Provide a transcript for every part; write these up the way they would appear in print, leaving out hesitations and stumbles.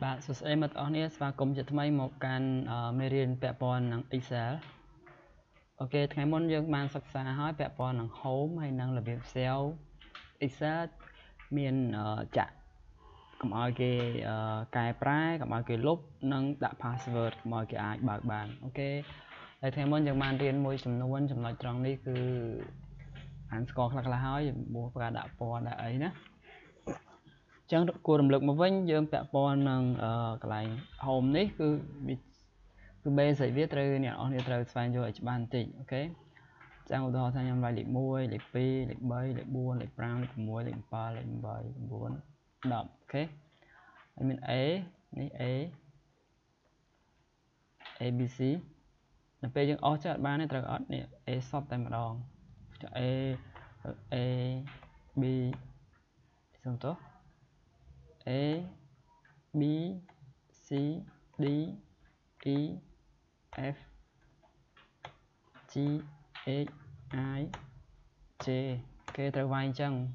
Bạn số xe mất ổn và cùng cho mấy một can meridian pepon nặng Excel. Ok, ngày muốn dương mang sắp xa hỏi pepon nặng home hay năng là việc Excel Excel miền chặt cầm mọi cái cài prai cầm mọi cái lúc nâng đã password mọi cái ai bảo bạn. Ok, ngày muốn dương mang riêng môi chấm nôn chấm nói trong đi cứ anh score là hỏi mua và đã po đã ấy nhé. Chẳng có động lực mà vinh dương tạp bọn nâng cái này hôm nay cứ bê xảy viết rư nè ổn đi trời xoay cho ở chỗ bàn tỉnh. Ok, chẳng có đó thay nhầm lại lịch mùi, lịch phí, lịch bây, lịch buôn, lịch răng, lịch mùi, lịch ba, lịch bầy, lịch buôn đậm. Ok, mình ấy, này ấy ABC là bê dương ổn cho ở bàn này trời ổn nè A sắp tay mặt đòn cho A, B xong tốt A, B, C, D, E, F, G, H, I, J. Ok, trở vay chăng.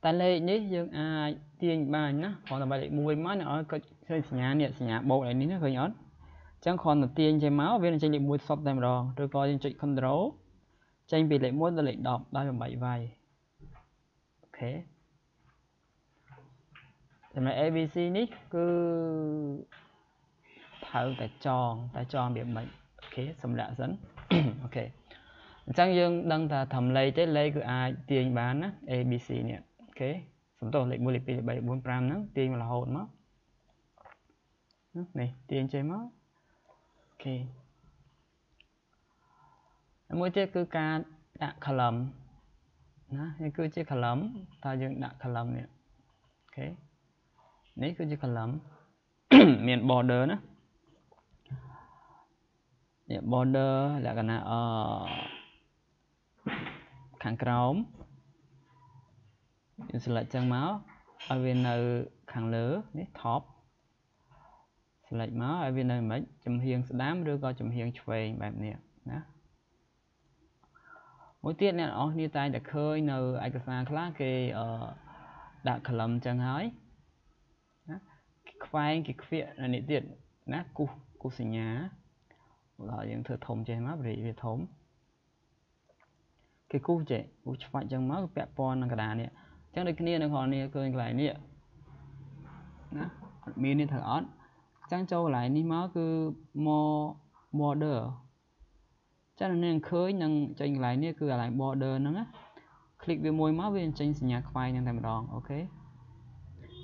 Tại lệ nhé, dương ai tiên bài nhá. Còn là bài định mùi mắt nó có chơi nhà bộ này nó hơi nhớt. Chẳng còn là tiên chơi máu viên là chơi định mùi sọp tầm đòn. Rồi coi trên chuyện control. Tranh bị lệ muốn là lệnh đọc 37 vài. Ok, thì là ABC này cứ thở tại tròn bị bệnh. Ok, xong đã dẫn. Ok, trang dương đang là thầm lấy tới lấy cứ ai tiền bán á ABC nè. Ok, xong tôi lệnh mua lịch bị 745 nữa tiền là hồn mất này tiền chơi mất. Ok, mỗi chiếc cứ ca đạn khả lầm nó cứ chiếc khả lầm ta dương đạn khả lầm nè. Ok, đấy cứ chỉ cần lắm miền border nữa miền border là cái nào kháng crom lại trang máu ở bên này kháng lửa đấy top lại máu ở bên này mấy chấm hiền đám đưa coi chấm hiền về bài này đó mỗi tiết này nó như tay đã khơi nờ ai cái pha khác cái đã khẩn lầm chẳng hỏi quay cái chuyện là nị tiện nát cụ sinh nhá là những thừa thống trên map để về thống cái cụ trẻ cụ phải chẳng máu bẹp pon là cái đá này chắc được kia được họ này cười lại nè nè mình đi thở ớt chẳng châu lại ní máu cứ border chắc là nên khơi năng tranh lại nè cứ lại border nó á click về môi máu về tranh sinh nhạc quay năng thành đòn. Ok,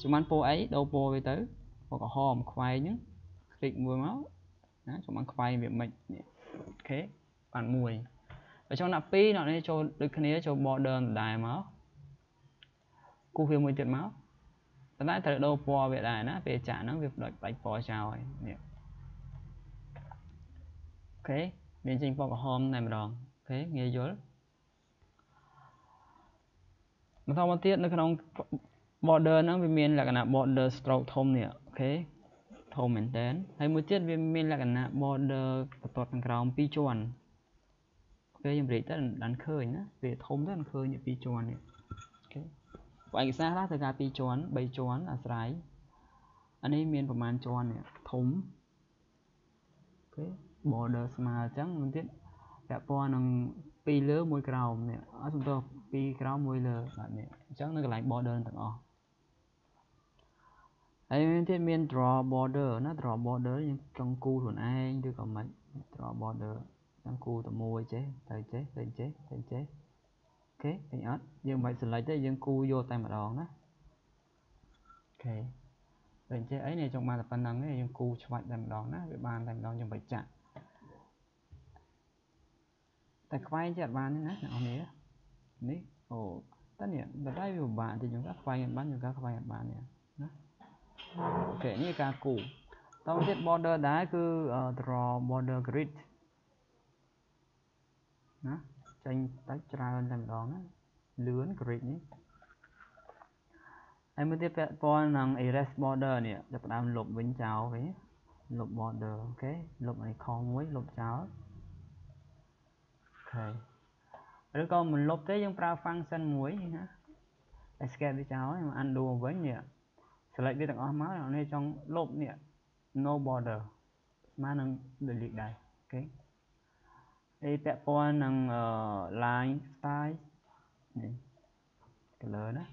chúng ăn po ấy đâu po về tới hoặc là hòm khoai nhé định mùi máu đó, chúng ăn khoai việc mình. Ok, bạn mùi ở trong nạp pi nó nên cho được cái này cho bỏ đơn đài máu cụ phiêu mùi tuyệt máu tại lại thật đâu po về đài nó về trả nó việc đợi bạch po chào ấy. Ok, bên trên po hòm này mà đòn. Ok, nghe vô mà sau một tiết nó không border ហ្នឹងវាមានលក្ខណៈ border stroke ធំនេះ okay ធំមែនតើហើយមួយទៀតវាមានលក្ខណៈ border បន្ទាត់ខាងក្រោម2ជាន់ okay ខ្ញុំនិយាយទៅដល់ឃើញណាវាធំទៅដល់ឃើញ2ជាន់នេះ okay ឯកសារខ្លះត្រូវការ2ជាន់3ជាន់អាស្រ័យអានេះមានប្រមាណជាន់នេះធំ okay border ស្មើអញ្ចឹងទៀតពាក់ព័ន្ធនឹង2លើ1ក្រោមនេះអត់សំទោស2ក្រោម1លើបាទនេះអញ្ចឹងនៅកន្លែង border ទាំងអស់ ấy thì mình draw border nó draw border nhưng trong cu thuần ai đưa còn mình draw border trong cu tầm môi chế. Ok, anh ớt nhưng vậy xử lấy tới dân cu vô tay mà đòn đó. Ok, tình chế ấy này trong bàn là phần năng ấy dân cu cho bạn tay mà đòn đó bị bàn tay mà đòn trong bạch chặn tại quay chặt bàn nữa nè ông ấy đấy. Ồ, tất nhiên là đây vì bạn thì chúng ta quay bán chúng ta quay bạn nè. Ok, này cả cũ. Tao viết border đá cứ draw border grid. Nó tranh tách ra làm đó nó lướn grid này. Em mới tiếp con năng erase border nè, đập đam lụp bánh cháo vậy. Lụp border, ok, lụp này con muối, lụp cháo. Ok. Rồi con mình lụp tới những pra function muối hả? Escape với cháo mà ăn đồ với nè. select ได้ทั้งออกมาในช่องลบเนี่ย no border มาหนึ่ง delete ได้ ok ไอ้แตะปอนหนึ่ง line style นี่ก็เลยนะ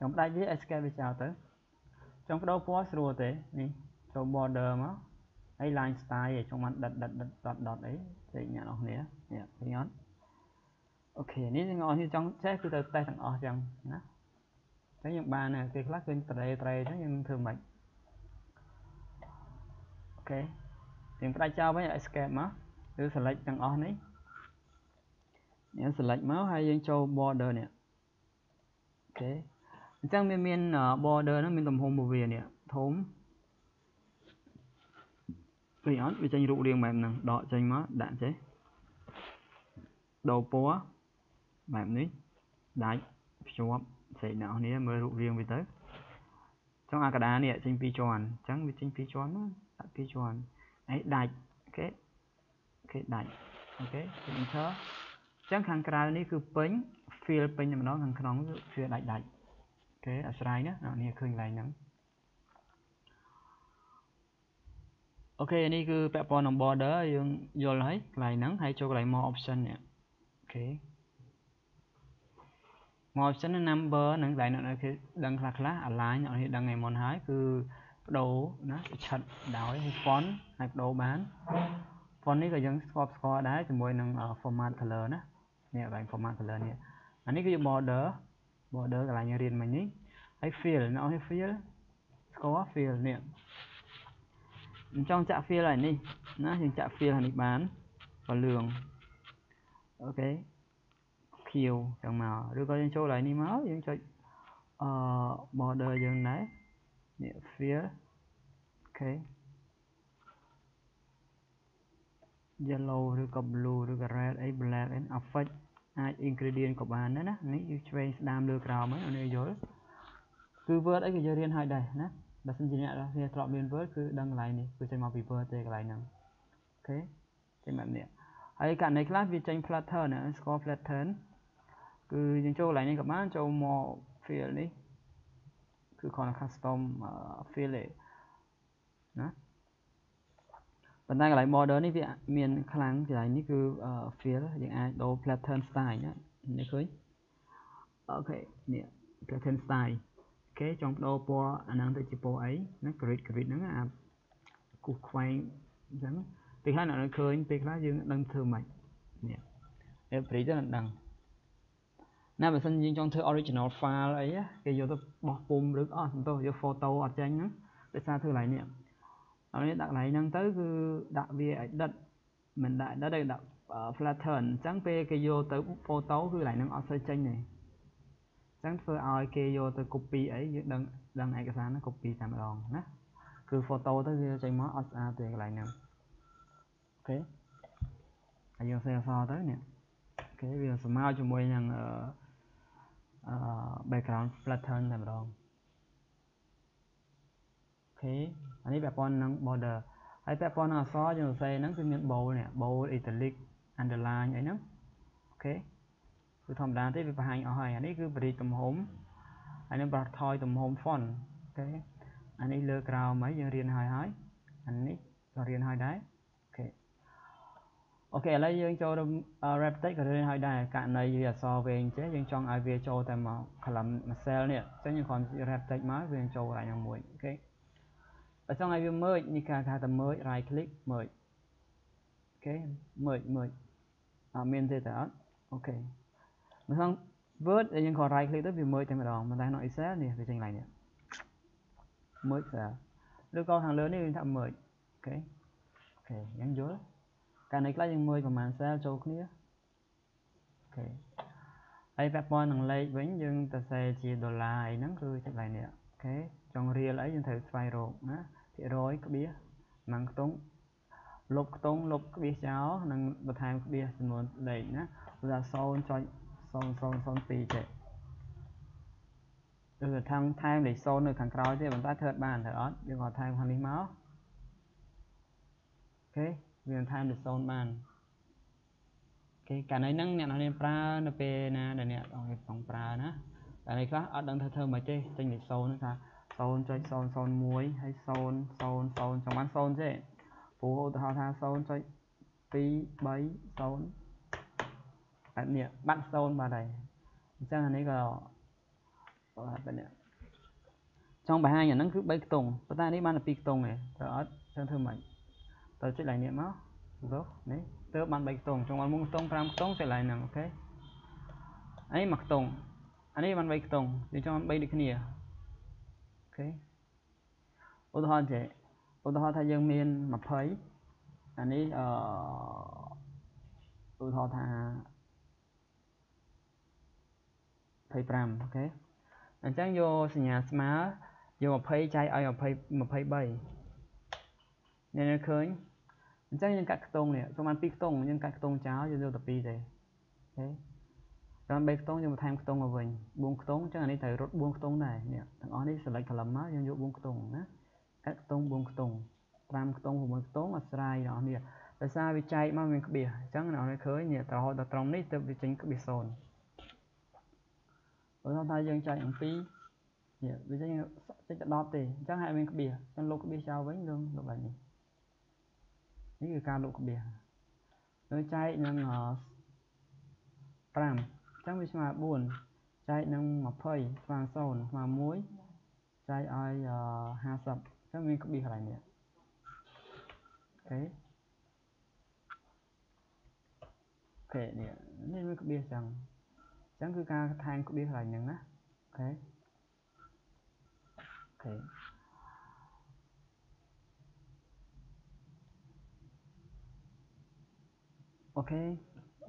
จำได้ที่ escape ไปเจ้าเต๋อจำได้พอสโลเต๋อนี่จำ border มาไอ้ line style จำมันดัดเนี่ย ok นี่จำงอที่จำแจ้คือเต๋อแตะทั้งออกจังนะ cái những ba này thì lát lên tray tray nó nhưng thường mạch ok tìm ra trao với escape má từ select tăng on ấy nếu select máu hay dân châu border nè ok trang miền miền border nó mình tầm hồn một về nè thốn vì ớt vì tranh rượu riêng mềm nè đọ tranh má đạn chế đầu phố mềm đấy đại show up ใส่หน้านี้มือรูปเรียงไปเต๋อจังอากระดาษเนี่ยจังปีจวนจังวิจังปีจวนนะปีจวนไอ้ได้โอเคได้โอเคเห็นเธอจังข้างกลางนี่คือเปิงฟิลเปิงอย่างน้องข้างข้างเสื้อได้ได้โอเคอะไรนะนี่คือแปะปอนของ border ยังโยนให้ไกลหนังให้โชว์ไกลมออปชั่นเนี่ยโอเค 1 number หนึ่งหลายหน่อยคือดังคลักละอะไรหน่อยดังไงมอนหายคือโดนะชัดดาวให้ฟอนต์ให้โดบ้านฟอนต์นี้ก็ยัง score score ได้จมวยหนึ่ง format colorนะเนี่ยแบ่ง format color เนี่ยอันนี้คือ border border อะไรอย่างเรียนมานี้ให้ fill นะให้ fill score fill เนี่ยจ้องจะ fill อะไรนี่นะยังจะ fill หันอีกบ้านก็เรื่อง ok เขียวจังมาหรือก็ยังโชว์ไหลนี่มายังโชว์ border ยังไหนเนี่ย ok yellow หรือก็ blue หรือก็ red ไอ้ black ไอ้ effect ไอ้ ingredient ของบ้านนั่นนะนี่ change ตามเลือกราวไหมอันนี้ย้อนคือ word ไอ้ก็จะเรียนให้ได้นะแต่สิ่งที่เนี่ยเราเรียนตลอดเรียน word คือดังไหลนี่คือจะมา word ได้ไหลนั่น ok ใช่แบบเนี่ยไอ้การในคลาสวิจัย flatter นะ score flatter คือยังโชว์ไหลนี่กับบ้านโชว์ more fill นี่คือของ custom fill นะปัจจัยหลาย border นี่พี่เมียนคลังหลายนี่คือ fill อย่างไอ้โด flatter style นะนี่เคยโอเคเนี่ย flatter style โอเคจงโดปออันนั้นจะจีโปไอ้นะ grid grid นั่นอ่ะกูควายจัง Vì khá nào nó khơi, vì khá dương đang thơ mạch để phí rất là đằng Nam bởi xanh dương trong thơ original file ấy cái vô tôi bỏ bùm rước ở tôi vô photo ở trên đó để xa thơ lại nè nó nên đặt lại năng tới cứ đặt về ở đất mình đại đã đây đặt flatten chẳng về cái vô tới photo cứ lại năng ở xoay tranh này chẳng thơ ai cái vô tới copy ấy đằng này cái sáng nó copy tạm lòng đó cứ photo tới vô tranh mó ở tuyệt lại nè ok anh vô xe so tới nè cái video smile cho môi rằng background pattern làm rồi ok anh ấy background năng border anh background là so cho xe nắng sinh nhật bầu nè bầu italic underline ấy nắng ok cứ thầm đá tới việc hành ở hai anh ấy cứ bật tầm hổm anh ấy bật thôi tầm hổm font ok anh ấy lơ cào mấy giờ riêng hai hái anh ấy còn riêng hai đấy ok lấy dương cho rap tech rồi hai đài cạn này giờ so về chế dương trong ai về cho tại mà làm sale nè sẽ những còn rap tech mới về cho lại nhàng mũi ok ở trong ai mới như cả cả tầm mới right click mới ok mới men thế đó ok mà xong vớt nhưng còn right click tới vì mới tại mà đòn mà đang nói sale nè về trình này nè mới sale đưa câu hàng lớn đi thằng mới ok ok nhắn dối cái này là những mười của màn sao cho kia ok ai bác bọn thằng lấy bánh dương ta xe chỉ đồ lại nắng cười chạy lại nè ok trong ria lấy dân thử xoay rộn á thì rồi có biết mang tống lục có biết cháu nâng bật thang có biết muốn lấy nhá là sâu cho sâu tì chạy từ thằng thang để sâu nơi thằng cao thì bọn ta thật bàn thở ớt nhưng mà thang hoàng lý máu ok Viền time được zone bàn cái cả này nâng nè nó lên pra nó về nè để nè còn cái phòng pra nè แต่ในคลาสอัดดังเธอมาเจจังในโซนนะคะโซนใจโซนโซนมวยให้โซนจังหวัดโซนเจผู้โหดหาทางโซนใจปีใบโซนอันเนี้ยบัดโซนมาได้จังอันนี้ก็แบบเนี้ยtrong bài hai nhà nắng cứ bay tùng ta ta đi ban là pi tùng này ở trong thơ mày tao chết lại niệm máu gốc đấy tớ ban bay tùng trong ban mông tông pram tông sẽ lại nằm ok ấy mặc tùng anh ấy ban bay tùng để cho ban bay được nhiều ok ô tô hòn trẻ ô tô hòn thay dương miên mập thấy anh ấy ô tô thà thầy pram ok anh chàng vô nhà smart vô một phây trái ai một phây bay nên nó khơi anh chàng nhân cắt tông này trong anh pick tông nhân cắt tông cháo vô tập pi đấy rồi anh bay tông cho một tham tông vào mình buông tông chắc anh đi thấy rốt buông tông này nè thằng on đi select làm má nhân vô buông tông á cắt tông buông tông ram tông của mình tông mà sai đó nè tại sao vì trái mà mình có bìa chắc nó này khơi nè tao tao trong đấy tự vì chính có bị sồnเราทำยังใจอย่างปีเนี่ยวิจัยจะดรอปตีจังหายเป็นกบีจังลูกบีชาวไว้เรื่องแบบนี้นี่คือการลูกบีเราใจยังปรามจังวิชมาบุญใจยังมาเพย์ฟางโซนมามุ้ยใจไอฮาสับจังเป็นกบีอะไรเนี่ยโอเคเนี่ยนี่เป็นกบีจังchẳng cứ ca than cũng biết là nhận á ok ok ok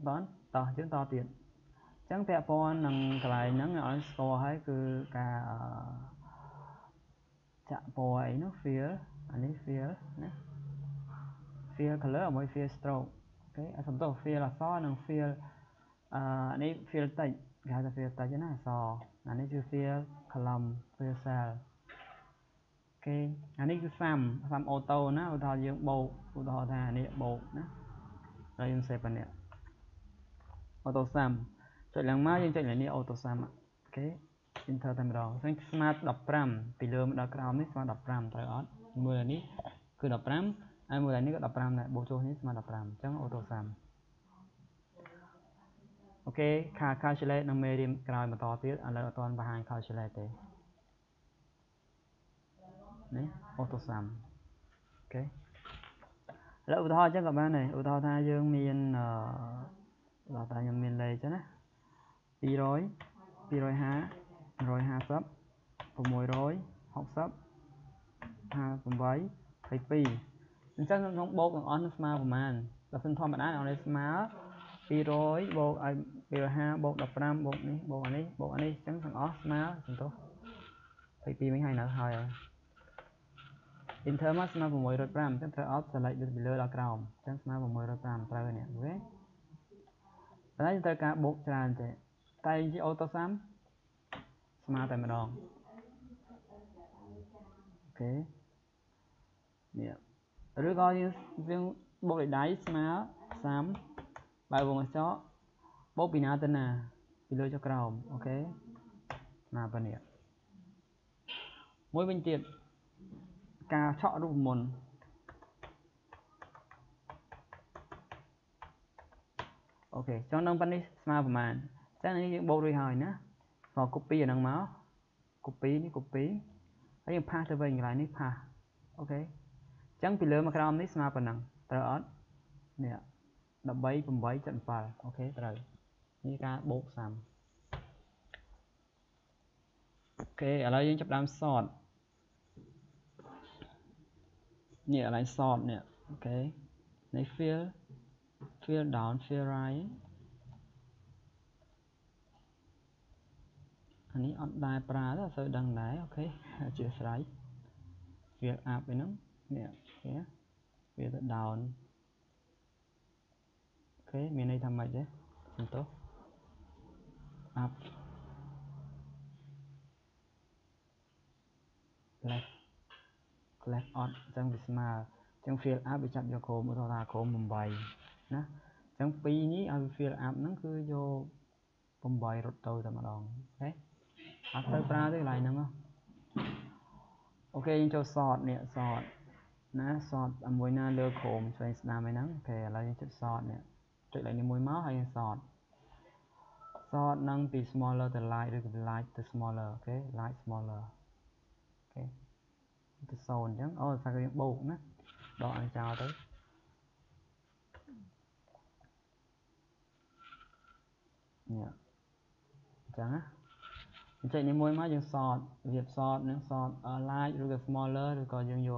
bắn to chứ to tiền chẳng tẹo con nằm lại nắng ở store hay cứ ca chạm bòi nó phía anh ấy phía nè phía color ở mỗi phía stroke cái à, sầm tổ phía là so nằm phíaอันนี้ฟิลเตอร์การจะฟิลเตอร์จะน่าสออันนี้คือฟิลคลัมฟิลเซลโอเคอันนี้คือซ้ำโอโต้นะโอโต้ยังโบโอโต้ทานี่โบนะเรายังเซฟอันเนี้ยโอโต้ซ้ำจุดหลังมายังจุดหลังนี้โอโต้ซ้ำโอเคอินเทอร์เทมเราซึ่งสมาร์ทดับพรัมปีเริ่มดับกราวนี่สมาร์ทดับพรัมตลอดมือนี้คือดับพรัมไอ้มือนี้ก็ดับพรัมแหละโบโจนี้สมาร์ทดับพรัมจังโอโต้ซ้ำโอเคค่าคาเชเลตน้องเมริมกลายมาต่อเตี้ยอันแล้วตอนประหารคาเชเลตเตะนี่ออโต้ซัมโอเคแล้วอุทธรณ์จังกับบ้านไหนอุทธรณ์ทายยังมีนเราทายยังมีนเลยใช่ไหมปีร้อยห้าซับผมมวยร้อยหกซับห้าผมไว้ไทยปีจังน้องโบกับออนสมาผมมันเราเป็นทอมแบบนั้นออนสมาปีร้อยโบกไอปีร้อยห้าโบกดับพรำโบกนี้โบกอันนี้จังสังออสมาถึงตัวไอปีไม่ให้หนักหายอินเทอร์มัสมาผมมวยรถพรำจังเธอออสไลด์เดือดไปเลยละกราวมจังสมาผมมวยรถพรำตราเนี่ยโอเคตอนนี้จังเธอการโบกจานเจแต่ยังที่ออโต้ซ้ำสมาแต่ไม่ลองโอเคเนี่ยหรือก็ยังโบกได้สมาซ้ำbài vòng cho bố bị nát nè bị lôi cho cào ok là vấn đề mỗi bên tiền cà chọn đủ mồn ok cho nông văn đi mà của màn chắc là những bộ đôi hỏi nữa vào copy ở đằng máu copy cái những pha trở về lại nít pha ok chẳng bị lơ mà cào nít mà phần nặng tớ nè đập bay cùng bay trận phá ok rồi như cá bột sầm ok ở đây chúng ta làm sọt nhẹ ở đây sọt nè ok này phía down phía right anh ấy on đài pra rất là sôi đằng đáy ok chia trái phía up với nó nè phía down ok miền này thầm mày đấy không tốt up left on trong việc mà trong phiên up bị chặt do khổ một thao là khổ mầm bay nè trong pi ní ở phiên up nó cứ vô mầm bay rụt đầu tầm mà đòn đấy after ปลาด้วยอะไรนะมั้งโอเคยังจะสอดเนี่ยสอดนะสอดมวยหน้าเลือโขมใส่สนามไปนั่งแผ่เรายังจะสอดเนี่ยจุดไหนในมวยม้าเรายังสอดสอดนั่งปี smaller แต่ light หรือ light แต่ smaller โอเค light smaller โอเคจะโซนจังโอ้สักเรื่องบุกนะดอกอันเจ้าตัวเนี่ยจังนะใจในมวยม้ายังสอดเรียบสอดนั่งสอดlight หรือ smaller หรือก็ยังโย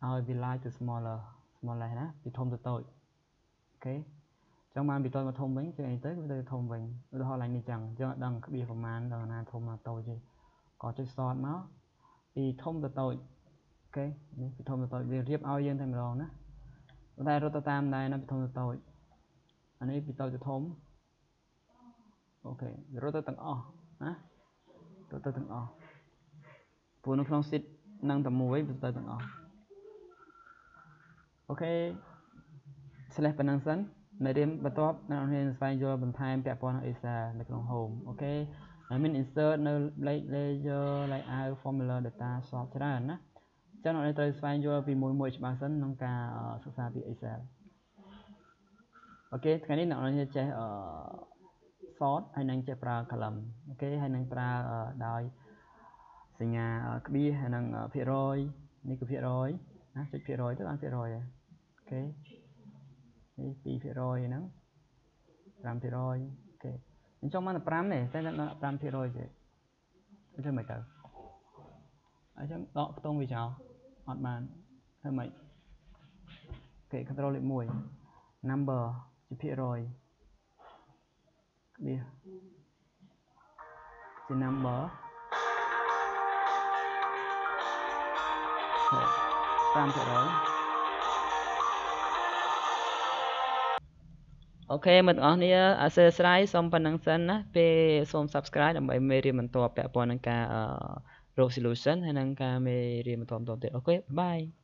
เอาไป light แต่ smaller smaller นะไปทมตัวตัวโอเคtrong màn bị tôi mà thông vấn cho anh tới với tôi thông vấn họ lại như chẳng cho đằng cái bìa của màn đằng nào thông là tôi gì có chơi sọt máu thì thông là tôi ok thì thông là tôi về riêng ao yên thêm rồi nữa đây rồi tam đây nó bị thông là tôi anh ấy bị tôi cho thông ok rồi tôi tặng o á rồi tôi tặng o phụ nữ không xịt năng tầm muối tôi tặng o ok sẽ là phần năng sẵnในเรื่องประตอบนั่นเองสไลด์โยบนไทม์แปะปอนอิสระในกล่องโฮมโอเคมินอินเสิร์ตในเลเยอร์ไลน์ไอฟอร์มูลาเดต้าสอบจะได้นะเจ้าหน่อยในตัวสไลด์โยบีมวยมวยฉบับสั้นน้องกาศึกษาปีอิสระโอเคคราวนี้น้องจะใช้ซอสให้นังจะปลาคลัมโอเคให้นังปลาดอยสัญญาบีให้นังเพโรยนี่คือเพโรยนะจุดเพโรยตัวอันเพโรยโอเคนี่ปีเพโรยนะรำเพโรยโอเคนี่ช่องมันปรำเนี่ยใช่ไหมปรำเพโรยใช่ไม่ใช่ไหมเจ้าไอ้ช่างเดาะตรงวิจารอดมันใช่ไหมโอเคคอนโทรลเลขมวย number จุดเพโรยเดี๋ยวจุด number ปรำเพโรยโอเคเหมือนกันเนี่ยเซอร์ไพรส์สมปนังสันนะไปสม subscribe แล้วไปเมรีมันตัวแปะปอนนังกาresolution ให้นังกาเมรีมันตัวเด็ดโอเคบาย